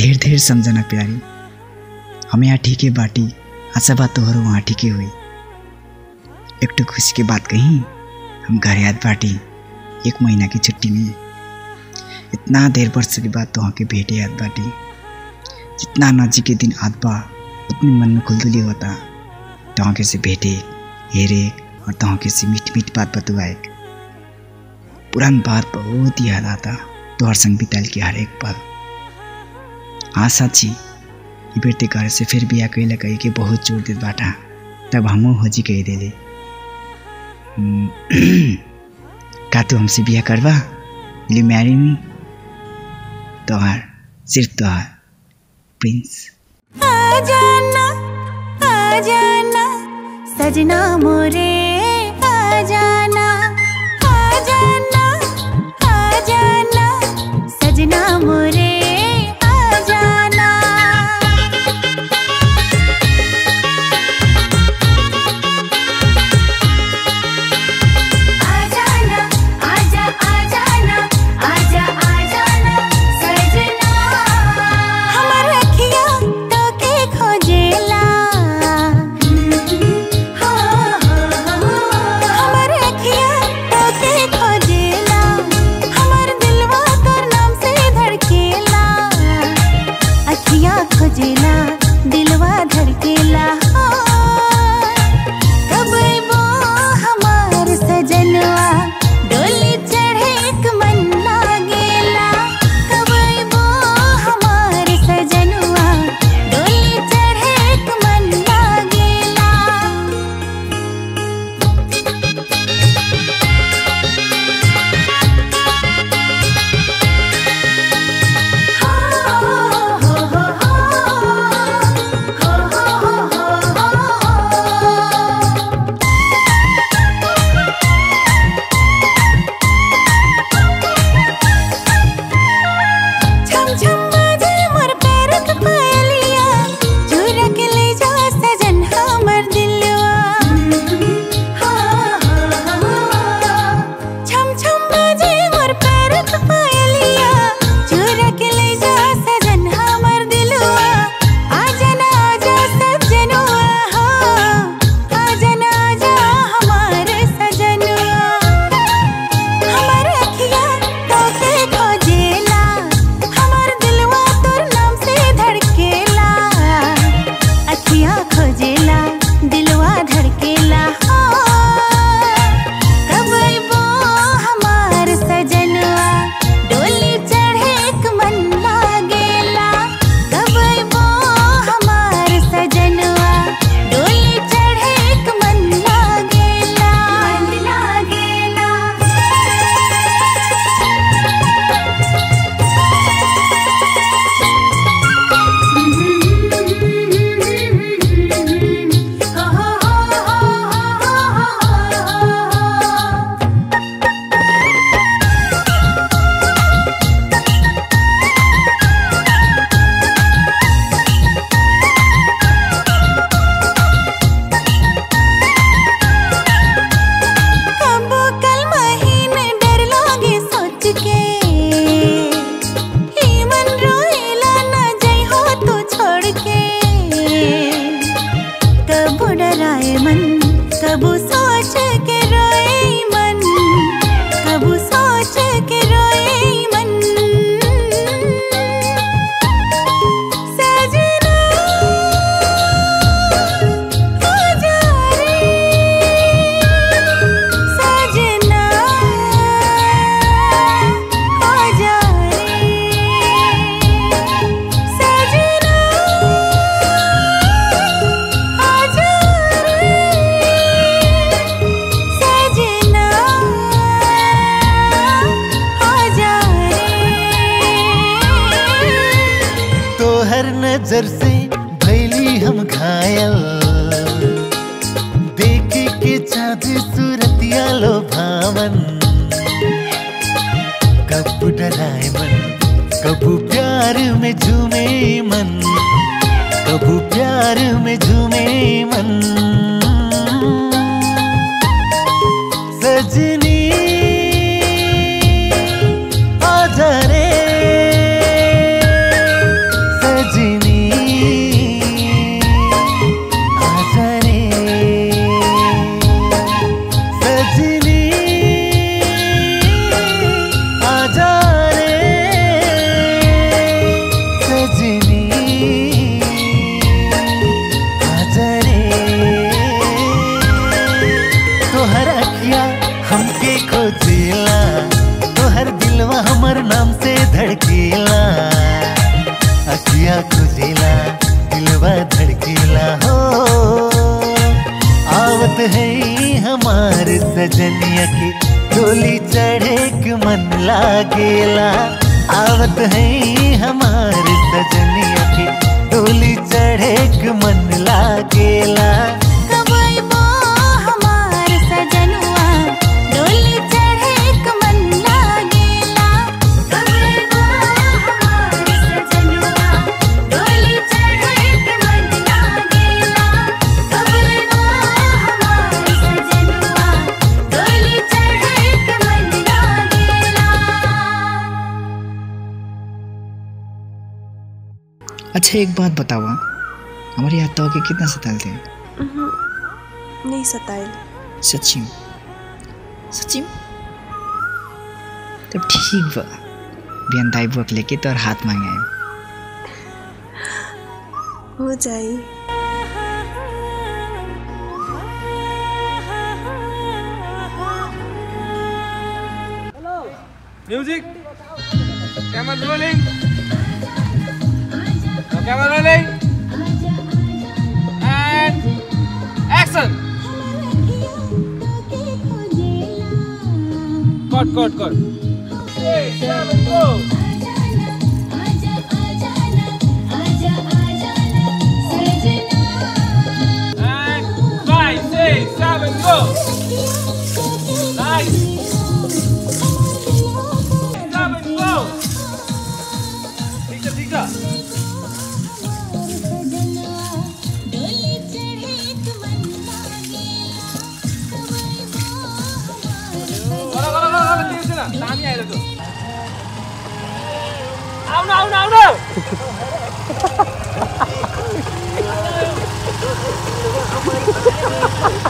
धीर धीर समझना प्यारी, हम यहाँ ठीके बाटी आशा तोहर वहाँ ठीके हुई। एक तो खुशी की बात कही, हम घर याद बाटी एक महीना की छुट्टी में। इतना देर वर्ष के बाद तो वहाँ के भेटे याद बाटी। जितना नजीक के दिन आदबा उतनी मन में खुलदुली होता। तहाँ के से भेटे हेरे और तहाँ के से मीठ मीठ बात बतवाए। पुरान बात बहुत याद आता, तोहर संग बिताल के हर एक पल। हाँ साची, ये बेटे घर से फिर बिया कैला कही के बहुत जोर दे बाटा, तब हम होजी कही दे दे। का तू हमसे बिया करवा, ले मैरी मी? तोहर सिर्फ तोहर प्रिंस। आजाना आजाना सजना मोरे आजाना, आजाना आजाना सजना मोरे। नजर से भैली हम घायल, देख के चाँद सूरतिया लो भावन। कब डराए मन, कबू प्यार में झूमे मन, कबू प्यार में झूमे मन। सजनी आजा रे, चला तोहर दिलवा हमर नाम से धड़केला, अखिया खुजला दिलवा धड़केला हो। आवत है हमार सजनिया की डोली चढ़े के मन लागेला, आवत है हमार सजनिया की डोली चढ़े के मन लागेला। अच्छा एक बात बताओ, हमारी यादों के कितना सताल थे? नहीं सताल। सच्ची सच्ची तब ठीक बा, बिहान दाई बुक लेके तो और हाथ मांगे हो जाए। Music camera rolling camera rolling and action cut hey seven go aaja aajana sajana and 5 6 7 go nice seven go tikka नामी आए तो आओ ना